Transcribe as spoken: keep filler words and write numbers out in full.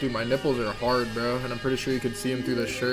Dude, my nipples are hard, bro, and I'm pretty sure you can see them through the shirt.